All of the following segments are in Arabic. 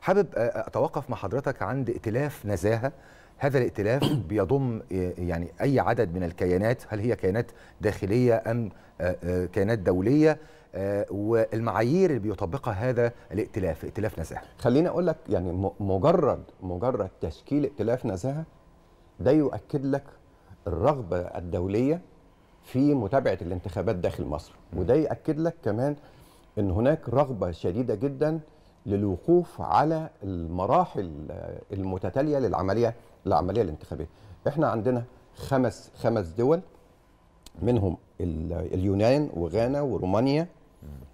حابب أتوقف مع حضرتك عند ائتلاف نزاهه. هذا الائتلاف بيضم يعني أي عدد من الكيانات، هل هي كيانات داخلية أم كيانات دولية، والمعايير اللي بيطبقها هذا الائتلاف، ائتلاف نزاهه؟ خليني أقول لك يعني مجرد تشكيل ائتلاف نزاهه ده يؤكد لك الرغبة الدولية في متابعة الانتخابات داخل مصر، وده يؤكد لك كمان أن هناك رغبة شديدة جدا للوقوف على المراحل المتتالية للعملية الانتخابية. احنا عندنا خمس دول، منهم اليونان وغانا ورومانيا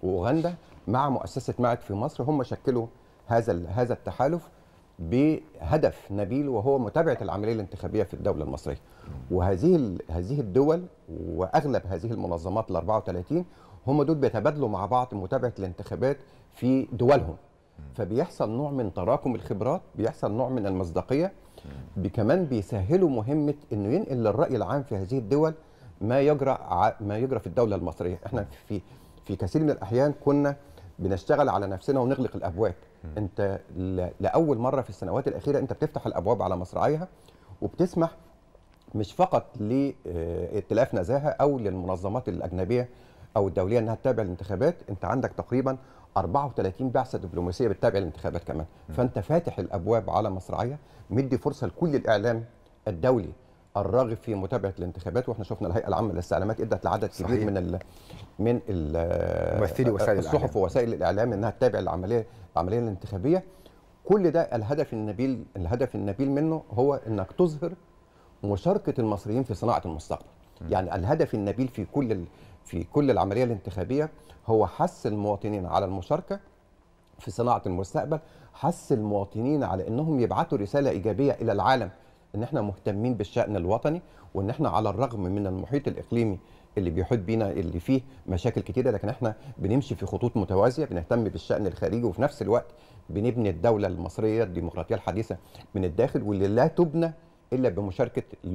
واوغندا مع مؤسسة ماك في مصر، هم شكلوا هذا التحالف بهدف نبيل وهو متابعة العملية الانتخابية في الدولة المصرية. وهذه الدول واغلب هذه المنظمات ال 34 هم دول بيتبادلوا مع بعض متابعة الانتخابات في دولهم، فبيحصل نوع من تراكم الخبرات، بيحصل نوع من المصداقية، كمان بيسهلوا مهمة انه ينقل للرأي العام في هذه الدول ما يجرى في الدولة المصرية. احنا في كثير من الأحيان كنا بنشتغل على نفسنا ونغلق الأبواب. انت لأول مرة في السنوات الأخيرة انت بتفتح الأبواب على مصراعيها، وبتسمح مش فقط لائتلاف نزاهه او للمنظمات الأجنبية او الدولية انها تتابع الانتخابات، انت عندك تقريبا 34 بعثة دبلوماسية بتتابع الانتخابات كمان، فأنت فاتح الأبواب على مصراعية، مدي فرصة لكل الإعلام الدولي الراغب في متابعة الانتخابات. واحنا شفنا الهيئة العامة للاستعلامات ادت لعدد كبير من الصحف ووسائل الإعلام انها تتابع العملية الانتخابية. كل ده الهدف النبيل منه هو انك تظهر مشاركة المصريين في صناعة المستقبل. يعني الهدف النبيل في كل العملية الانتخابية هو حث المواطنين على المشاركة في صناعة المستقبل، حث المواطنين على أنهم يبعثوا رسالة إيجابية إلى العالم أن احنا مهتمين بالشأن الوطني، وأن احنا على الرغم من المحيط الإقليمي اللي بيحيط بينا اللي فيه مشاكل كتيرة، لكن احنا بنمشي في خطوط متوازية، بنهتم بالشأن الخارجي وفي نفس الوقت بنبني الدولة المصرية الديمقراطية الحديثة من الداخل، واللي لا تبنى إلا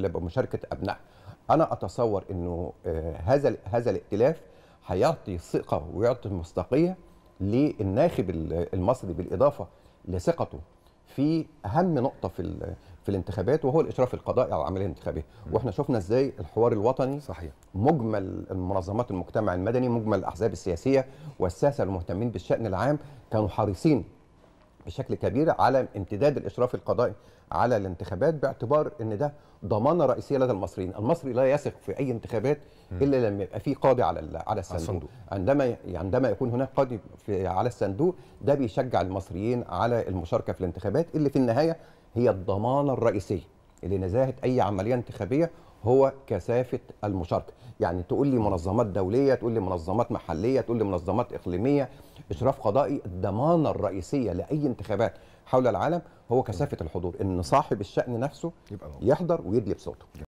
بمشاركة أبنائها. أنا أتصور أنه هذا الائتلاف هيعطي ثقة ويعطي مصداقية للناخب المصري، بالإضافة لثقته في أهم نقطة في الانتخابات وهو الإشراف القضائي على العملية الانتخابية. وإحنا شفنا إزاي الحوار الوطني صحيح مجمل منظمات المجتمع المدني، مجمل الأحزاب السياسية والساسة المهتمين بالشأن العام كانوا حريصين بشكل كبير على امتداد الإشراف القضائي على الانتخابات، باعتبار ان ده ضمانه رئيسيه لدى المصريين. المصري لا يثق في اي انتخابات الا لما يبقى في قاضي على الصندوق. عندما يكون هناك قاضي على الصندوق، ده بيشجع المصريين على المشاركه في الانتخابات، اللي في النهايه هي الضمانه الرئيسيه اللي نزاهه اي عمليه انتخابيه، هو كثافه المشاركه. يعني تقول لي منظمات دوليه، تقول لي منظمات محليه، تقول لي منظمات اقليميه، اشراف قضائي، الضمانه الرئيسيه لاي انتخابات حول العالم هو كثافة الحضور، إن صاحب الشأن نفسه يحضر ويدلي بصوته.